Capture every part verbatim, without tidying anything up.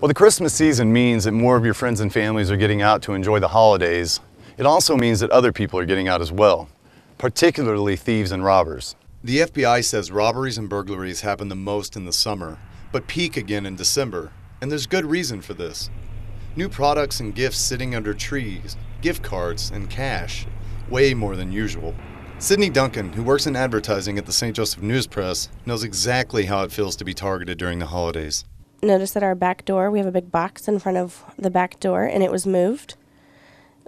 Well, the Christmas season means that more of your friends and families are getting out to enjoy the holidays. It also means that other people are getting out as well, particularly thieves and robbers. The F B I says robberies and burglaries happen the most in the summer, but peak again in December. And there's good reason for this. New products and gifts sitting under trees, gift cards, and cash, way more than usual. Sydney Duncan, who works in advertising at the Saint Joseph News-Press, knows exactly how it feels to be targeted during the holidays. Notice at our back door, we have a big box in front of the back door, and it was moved.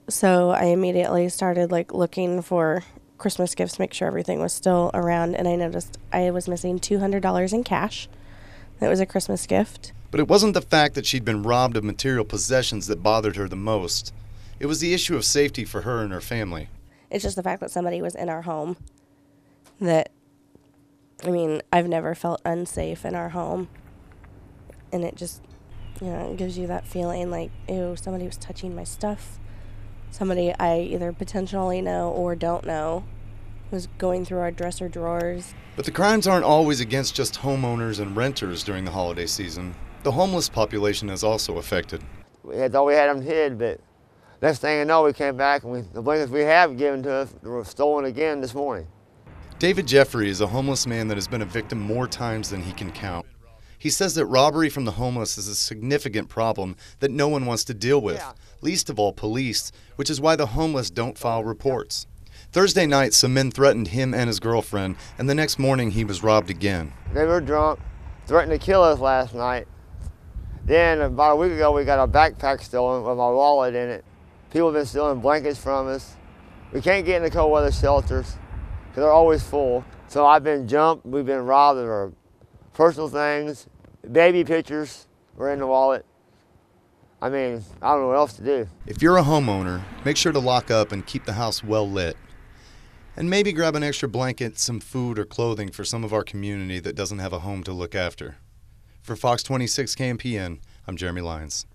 So I immediately started like looking for Christmas gifts, make sure everything was still around, and I noticed I was missing two hundred dollars in cash. That was a Christmas gift. But it wasn't the fact that she'd been robbed of material possessions that bothered her the most. It was the issue of safety for her and her family. It's just the fact that somebody was in our home that, I mean, I've never felt unsafe in our home. And it just, you know, it gives you that feeling like, ew, somebody was touching my stuff. Somebody I either potentially know or don't know was going through our dresser drawers. But the crimes aren't always against just homeowners and renters during the holiday season. The homeless population is also affected. We had, thought we had them hid, but next thing you know, we came back and we, the blankets we have given to us were stolen again this morning. David Jeffrey is a homeless man that has been a victim more times than he can count. He says that robbery from the homeless is a significant problem that no one wants to deal with, yeah. Least of all police, which is why the homeless don't file reports. Thursday night, some men threatened him and his girlfriend, and the next morning he was robbed again. They were drunk, threatened to kill us last night. Then about a week ago, we got our backpack stolen with my wallet in it. People have been stealing blankets from us. We can't get in the cold weather shelters because they're always full. So I've been jumped, we've been robbed of our personal things, baby pictures were in the wallet. I mean, I don't know what else to do. If you're a homeowner, make sure to lock up and keep the house well lit. And maybe grab an extra blanket, some food, or clothing for some of our community that doesn't have a home to look after. For Fox twenty-six K M P N, I'm Jeremy Lyons.